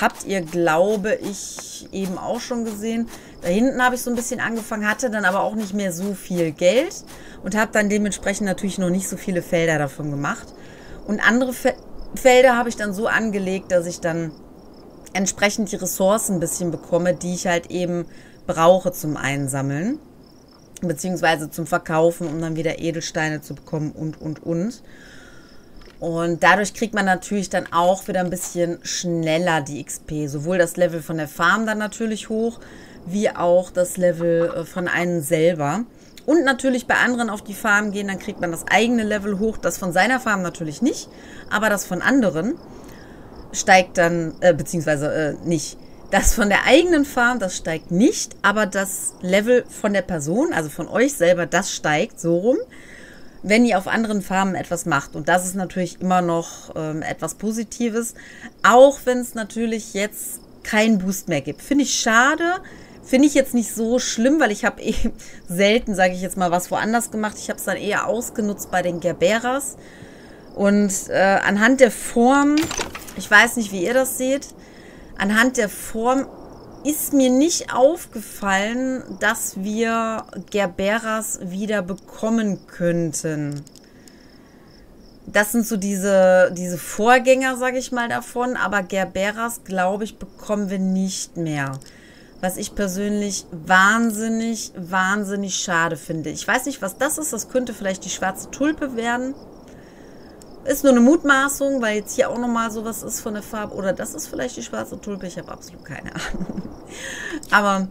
habt ihr, glaube ich, eben auch schon gesehen. Da hinten habe ich so ein bisschen angefangen, hatte dann aber auch nicht mehr so viel Geld und habe dann dementsprechend natürlich noch nicht so viele Felder davon gemacht. Und andere Felder habe ich dann so angelegt, dass ich dann entsprechend die Ressourcen ein bisschen bekomme, die ich halt eben brauche zum Einsammeln, beziehungsweise zum Verkaufen, um dann wieder Edelsteine zu bekommen und. Und dadurch kriegt man natürlich dann auch wieder ein bisschen schneller die XP. Sowohl das Level von der Farm dann natürlich hoch, wie auch das Level von einem selber. Und natürlich bei anderen auf die Farm gehen, dann kriegt man das eigene Level hoch. Das von seiner Farm natürlich nicht, aber das von anderen steigt dann, nicht. Das von der eigenen Farm, das steigt nicht, aber das Level von der Person, also von euch selber, das steigt so rum, wenn ihr auf anderen Farmen etwas macht. Und das ist natürlich immer noch etwas Positives, auch wenn es natürlich jetzt keinen Boost mehr gibt. Finde ich schade, finde ich jetzt nicht so schlimm, weil ich habe selten, sage ich jetzt mal, was woanders gemacht. Ich habe es dann eher ausgenutzt bei den Gerberas. Und anhand der Form, ich weiß nicht, wie ihr das seht, anhand der Form ist mir nicht aufgefallen, dass wir Gerberas wieder bekommen könnten. Das sind so diese Vorgänger, sage ich mal, davon. Aber Gerberas, glaube ich, bekommen wir nicht mehr. Was ich persönlich wahnsinnig schade finde. Ich weiß nicht, was das ist. Das könnte vielleicht die schwarze Tulpe werden. Ist nur eine Mutmaßung, weil jetzt hier auch nochmal sowas ist von der Farbe. Oder das ist vielleicht die schwarze Tulpe. Ich habe absolut keine Ahnung. Aber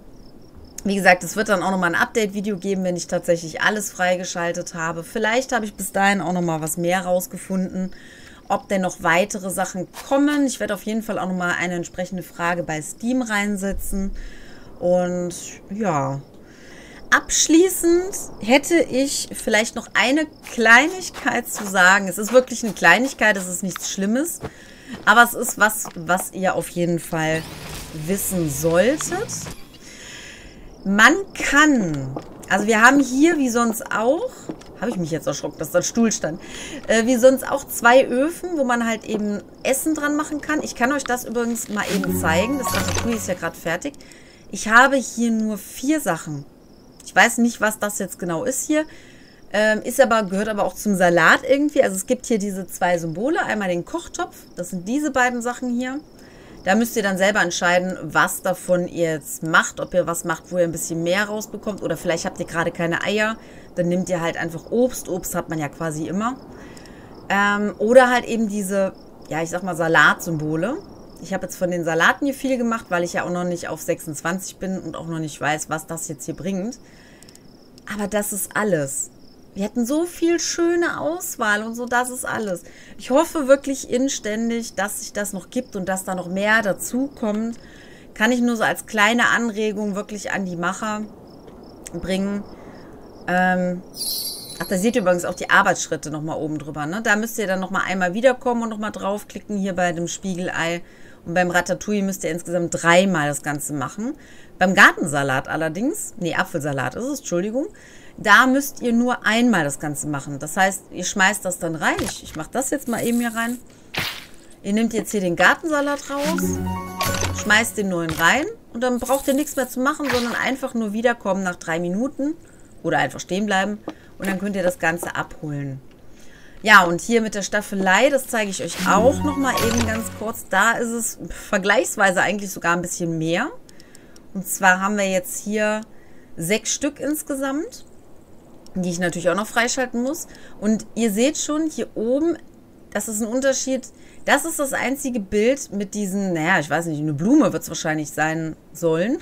wie gesagt, es wird dann auch nochmal ein Update-Video geben, wenn ich tatsächlich alles freigeschaltet habe. Vielleicht habe ich bis dahin auch nochmal was mehr rausgefunden, ob denn noch weitere Sachen kommen. Ich werde auf jeden Fall auch nochmal eine entsprechende Frage bei Steam reinsetzen. Und ja, abschließend hätte ich vielleicht noch eine Kleinigkeit zu sagen. Es ist wirklich eine Kleinigkeit, es ist nichts Schlimmes. Aber es ist was, was ihr auf jeden Fall wissen solltet. Man kann, also wir haben hier wie sonst auch, habe ich mich jetzt erschrocken, dass da ein Stuhl stand, wie sonst auch 2 Öfen, wo man halt eben Essen dran machen kann. Ich kann euch das übrigens mal eben zeigen. Das Ratatouille ist ja gerade fertig. Ich habe hier nur 4 Sachen. Ich weiß nicht, was das jetzt genau ist hier. Gehört aber auch zum Salat irgendwie. Also es gibt hier diese 2 Symbole. Einmal den Kochtopf, das sind diese beiden Sachen hier. Da müsst ihr dann selber entscheiden, was davon ihr jetzt macht. Ob ihr was macht, wo ihr ein bisschen mehr rausbekommt. Oder vielleicht habt ihr gerade keine Eier. Dann nehmt ihr halt einfach Obst. Obst hat man ja quasi immer. Oder halt eben diese, ja, ich sag mal Salatsymbole. Ich habe jetzt von den Salaten hier viel gemacht, weil ich ja auch noch nicht auf 26 bin und auch noch nicht weiß, was das jetzt hier bringt. Aber das ist alles. Wir hatten so viel schöne Auswahl und so, das ist alles. Ich hoffe wirklich inständig, dass sich das noch gibt und dass da noch mehr dazu kommt. Kann ich nur so als kleine Anregung wirklich an die Macher bringen. Ach, da seht ihr übrigens auch die Arbeitsschritte nochmal oben drüber, ne? Da müsst ihr dann nochmal einmal wiederkommen und nochmal draufklicken hier bei dem Spiegelei. Und beim Ratatouille müsst ihr insgesamt 3 Mal das Ganze machen. Beim Gartensalat allerdings, nee, Apfelsalat ist es, Entschuldigung, da müsst ihr nur einmal das Ganze machen. Das heißt, ihr schmeißt das dann rein. Ich mache das jetzt mal eben hier rein. Ihr nehmt jetzt hier den Gartensalat raus, schmeißt den neuen rein Und dann braucht ihr nichts mehr zu machen, sondern einfach nur wiederkommen nach 3 Minuten. Oder einfach stehen bleiben. Und dann könnt ihr das Ganze abholen. Ja, und hier mit der Staffelei, das zeige ich euch auch nochmal eben ganz kurz. Da ist es vergleichsweise eigentlich sogar ein bisschen mehr. Und zwar haben wir jetzt hier 6 Stück insgesamt, die ich natürlich auch noch freischalten muss. Und ihr seht schon, hier oben, das ist ein Unterschied. Das ist das einzige Bild mit diesen, naja, ich weiß nicht, eine Blume wird es wahrscheinlich sein sollen.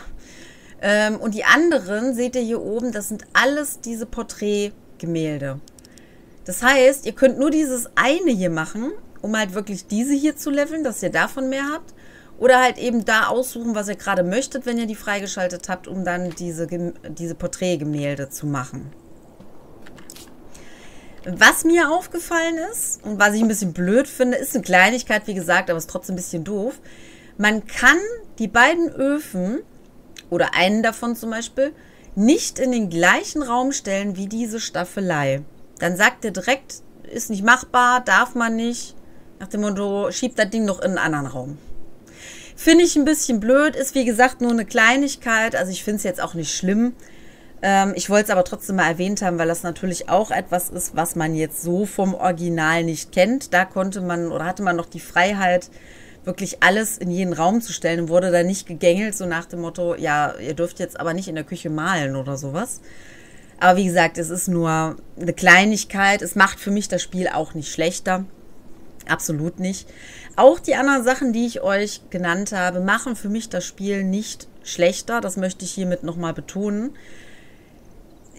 Und die anderen, seht ihr hier oben, das sind alles diese Porträtgemälde. Das heißt, ihr könnt nur dieses eine hier machen, um halt wirklich diese hier zu leveln, dass ihr davon mehr habt. Oder halt eben da aussuchen, was ihr gerade möchtet, wenn ihr die freigeschaltet habt, um dann diese Porträtgemälde zu machen. Was mir aufgefallen ist und was ich ein bisschen blöd finde, ist eine Kleinigkeit, wie gesagt, aber ist trotzdem ein bisschen doof. Man kann die beiden Öfen oder einen davon zum Beispiel nicht in den gleichen Raum stellen wie diese Staffelei. Dann sagt ihr direkt, ist nicht machbar, darf man nicht. Nach dem Motto, schiebt das Ding noch in einen anderen Raum. Finde ich ein bisschen blöd, ist wie gesagt nur eine Kleinigkeit. Also ich finde es jetzt auch nicht schlimm. Ich wollte es aber trotzdem mal erwähnt haben, weil das natürlich auch etwas ist, was man jetzt so vom Original nicht kennt. Da konnte man oder hatte man noch die Freiheit, wirklich alles in jeden Raum zu stellen und wurde da nicht gegängelt, so nach dem Motto, ja, ihr dürft jetzt aber nicht in der Küche malen oder sowas. Aber wie gesagt, es ist nur eine Kleinigkeit. Es macht für mich das Spiel auch nicht schlechter. Absolut nicht. Auch die anderen Sachen, die ich euch genannt habe, machen für mich das Spiel nicht schlechter. Das möchte ich hiermit nochmal betonen.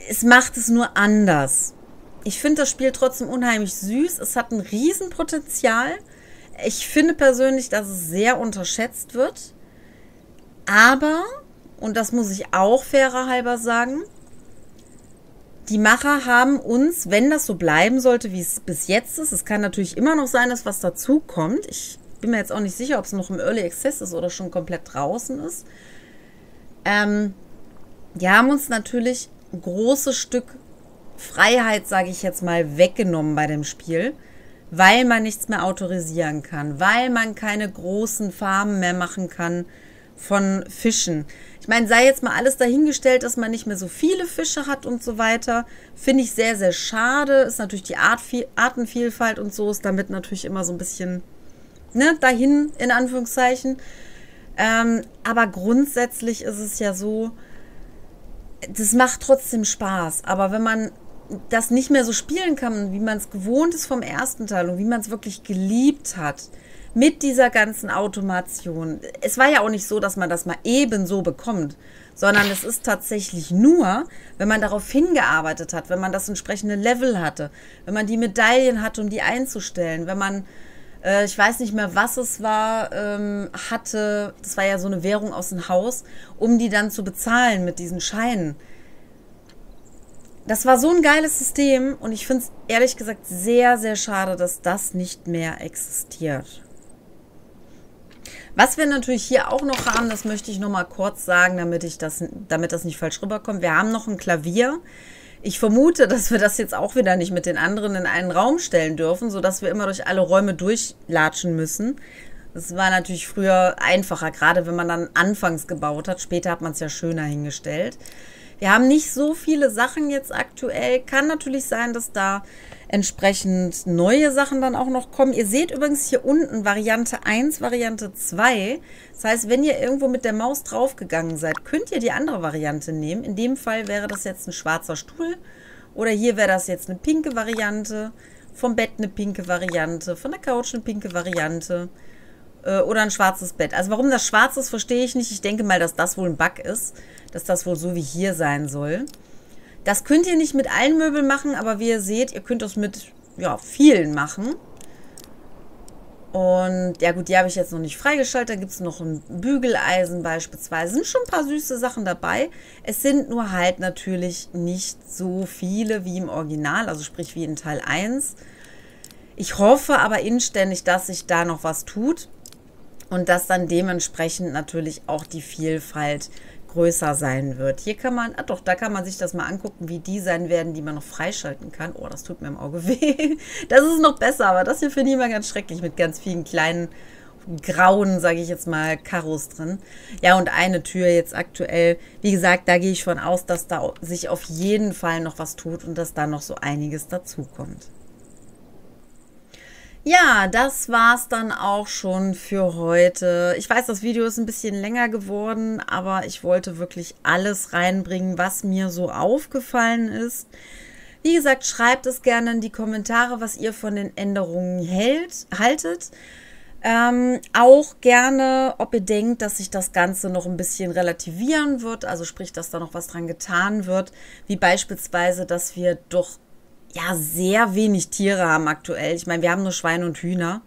Es macht es nur anders. Ich finde das Spiel trotzdem unheimlich süß. Es hat ein Riesenpotenzial. Ich finde persönlich, dass es sehr unterschätzt wird. Aber, und das muss ich auch fairer halber sagen, die Macher haben uns, wenn das so bleiben sollte, wie es bis jetzt ist, es kann natürlich immer noch sein, dass was dazu kommt. Ich bin mir jetzt auch nicht sicher, ob es noch im Early Access ist oder schon komplett draußen ist. Die haben uns natürlich ein großes Stück Freiheit, sage ich jetzt mal, weggenommen bei dem Spiel, weil man nichts mehr autorisieren kann, weil man keine großen Farmen mehr machen kann von Fischen. Ich meine, sei jetzt mal alles dahingestellt, dass man nicht mehr so viele Fische hat und so weiter. Finde ich sehr, sehr schade. Ist natürlich die Artenvielfalt und so ist damit natürlich immer so ein bisschen, ne, dahin, in Anführungszeichen. Aber grundsätzlich ist es ja so, das macht trotzdem Spaß. Aber wenn man das nicht mehr so spielen kann, wie man es gewohnt ist vom ersten Teil und wie man es wirklich geliebt hat, mit dieser ganzen Automation. Es war ja auch nicht so, dass man das mal eben so bekommt, sondern es ist tatsächlich nur, wenn man darauf hingearbeitet hat, wenn man das entsprechende Level hatte, wenn man die Medaillen hatte, um die einzustellen, wenn man, ich weiß nicht mehr, was es war, hatte, das war ja so eine Währung aus dem Haus, um die dann zu bezahlen mit diesen Scheinen. Das war so ein geiles System und ich finde es ehrlich gesagt sehr, sehr schade, dass das nicht mehr existiert. Was wir natürlich hier auch noch haben, das möchte ich noch mal kurz sagen, damit das nicht falsch rüberkommt. Wir haben noch ein Klavier. Ich vermute, dass wir das jetzt auch wieder nicht mit den anderen in einen Raum stellen dürfen, sodass wir immer durch alle Räume durchlatschen müssen. Das war natürlich früher einfacher, gerade wenn man dann anfangs gebaut hat. Später hat man es ja schöner hingestellt. Wir haben nicht so viele Sachen jetzt aktuell. Kann natürlich sein, dass da entsprechend neue Sachen dann auch noch kommen. Ihr seht übrigens hier unten Variante 1, Variante 2. Das heißt, wenn ihr irgendwo mit der Maus draufgegangen seid, könnt ihr die andere Variante nehmen. In dem Fall wäre das jetzt ein schwarzer Stuhl. Oder hier wäre das jetzt eine pinke Variante. Vom Bett eine pinke Variante. Von der Couch eine pinke Variante. Oder ein schwarzes Bett. Also warum das schwarz ist, verstehe ich nicht. Ich denke mal, dass das wohl ein Bug ist. Dass das wohl so wie hier sein soll. Das könnt ihr nicht mit allen Möbeln machen, aber wie ihr seht, ihr könnt das mit, ja, vielen machen. Und ja gut, die habe ich jetzt noch nicht freigeschaltet. Da gibt es noch ein Bügeleisen beispielsweise. Sind schon ein paar süße Sachen dabei. Es sind nur halt natürlich nicht so viele wie im Original, also sprich wie in Teil 1. Ich hoffe aber inständig, dass sich da noch was tut. Und dass dann dementsprechend natürlich auch die Vielfalt größer sein wird. Hier kann man, ah doch, da kann man sich das mal angucken, wie die sein werden, die man noch freischalten kann. Oh, das tut mir im Auge weh. Das ist noch besser, aber das hier finde ich immer ganz schrecklich mit ganz vielen kleinen grauen, sage ich jetzt mal, Karos drin. Ja, und eine Tür jetzt aktuell. Wie gesagt, da gehe ich von aus, dass da sich auf jeden Fall noch was tut und dass da noch so einiges dazukommt. Ja, das war's dann auch schon für heute. Ich weiß, das Video ist ein bisschen länger geworden, aber ich wollte wirklich alles reinbringen, was mir so aufgefallen ist. Wie gesagt, schreibt es gerne in die Kommentare, was ihr von den Änderungen haltet. Auch gerne, ob ihr denkt, dass sich das Ganze noch ein bisschen relativieren wird, also sprich, dass da noch was dran getan wird, wie beispielsweise, dass wir doch ja sehr wenig Tiere haben aktuell. Ich meine, wir haben nur Schweine und Hühner.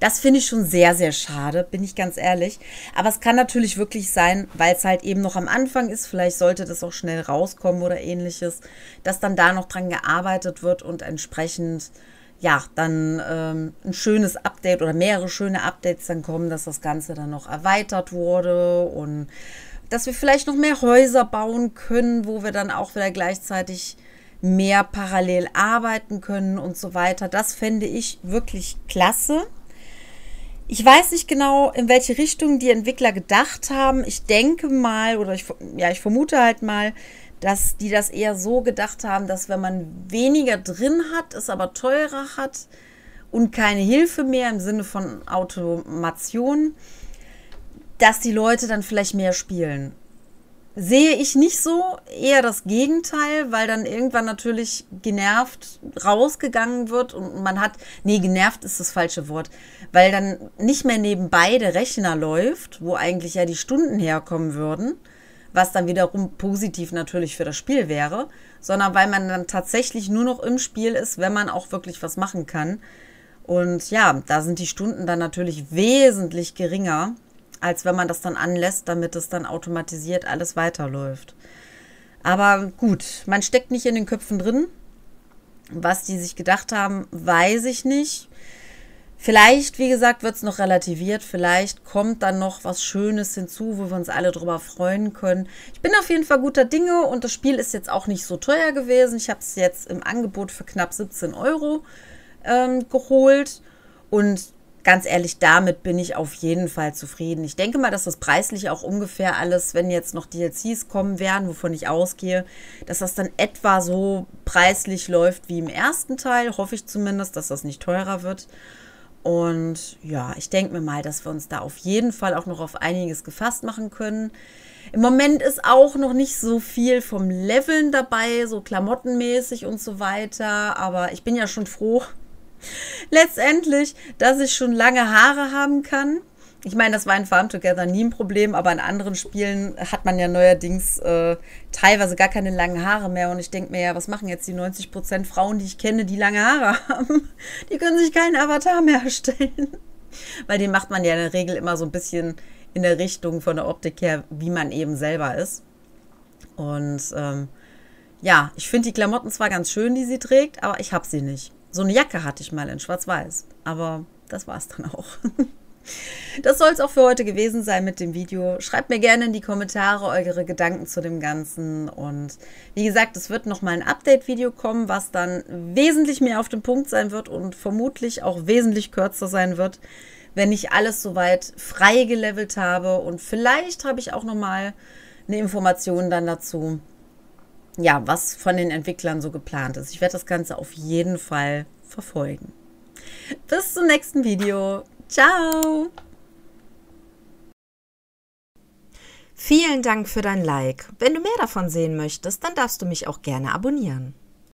Das finde ich schon sehr, sehr schade, bin ich ganz ehrlich. Aber es kann natürlich wirklich sein, weil es halt eben noch am Anfang ist, vielleicht sollte das auch schnell rauskommen oder ähnliches, dass dann da noch dran gearbeitet wird und entsprechend ja, dann ein schönes Update oder mehrere schöne Updates dann kommen, dass das Ganze dann noch erweitert wurde und dass wir vielleicht noch mehr Häuser bauen können, wo wir dann auch wieder gleichzeitig mehr parallel arbeiten können und so weiter. Das fände ich wirklich klasse. Ich weiß nicht genau, in welche Richtung die Entwickler gedacht haben. Ich denke mal, oder ich vermute halt mal, dass die das eher so gedacht haben, dass wenn man weniger drin hat, es aber teurer hat und keine Hilfe mehr im Sinne von Automation, dass die Leute dann vielleicht mehr spielen. Sehe ich nicht so, eher das Gegenteil, weil dann irgendwann natürlich genervt rausgegangen wird und man hat, nee, genervt ist das falsche Wort, weil dann nicht mehr nebenbei der Rechner läuft, wo eigentlich ja die Stunden herkommen würden, was dann wiederum positiv natürlich für das Spiel wäre, sondern weil man dann tatsächlich nur noch im Spiel ist, wenn man auch wirklich was machen kann. Und ja, da sind die Stunden dann natürlich wesentlich geringer, als wenn man das dann anlässt, damit es dann automatisiert alles weiterläuft. Aber gut, man steckt nicht in den Köpfen drin. Was die sich gedacht haben, weiß ich nicht. Vielleicht, wie gesagt, wird es noch relativiert. Vielleicht kommt dann noch was Schönes hinzu, wo wir uns alle drüber freuen können. Ich bin auf jeden Fall guter Dinge und das Spiel ist jetzt auch nicht so teuer gewesen. Ich habe es jetzt im Angebot für knapp 17 € geholt und ganz ehrlich, damit bin ich auf jeden Fall zufrieden. Ich denke mal, dass das preislich auch ungefähr alles, wenn jetzt noch DLCs kommen werden, wovon ich ausgehe, dass das dann etwa so preislich läuft wie im ersten Teil. Hoffe ich zumindest, dass das nicht teurer wird. Und ja, ich denke mir mal, dass wir uns da auf jeden Fall auch noch auf einiges gefasst machen können. Im Moment ist auch noch nicht so viel vom Leveln dabei, so klamottenmäßig und so weiter. Aber ich bin ja schon froh, letztendlich, dass ich schon lange Haare haben kann. Ich meine, das war in Farm Together nie ein Problem, aber in anderen Spielen hat man ja neuerdings teilweise gar keine langen Haare mehr. Und ich denke mir ja, was machen jetzt die 90% Frauen, die ich kenne, die lange Haare haben? Die können sich keinen Avatar mehr erstellen. Weil den macht man ja in der Regel immer so ein bisschen in der Richtung von der Optik her, wie man eben selber ist. Und ja, ich finde die Klamotten zwar ganz schön, die sie trägt, aber ich habe sie nicht. So eine Jacke hatte ich mal in Schwarz-Weiß, aber das war es dann auch. Das soll es auch für heute gewesen sein mit dem Video. Schreibt mir gerne in die Kommentare eure Gedanken zu dem Ganzen. Und wie gesagt, es wird nochmal ein Update-Video kommen, was dann wesentlich mehr auf den Punkt sein wird und vermutlich auch wesentlich kürzer sein wird, wenn ich alles soweit frei gelevelt habe. Und vielleicht habe ich auch nochmal eine Information dann dazu, ja, was von den Entwicklern so geplant ist. Ich werde das Ganze auf jeden Fall verfolgen. Bis zum nächsten Video. Ciao! Vielen Dank für dein Like. Wenn du mehr davon sehen möchtest, dann darfst du mich auch gerne abonnieren.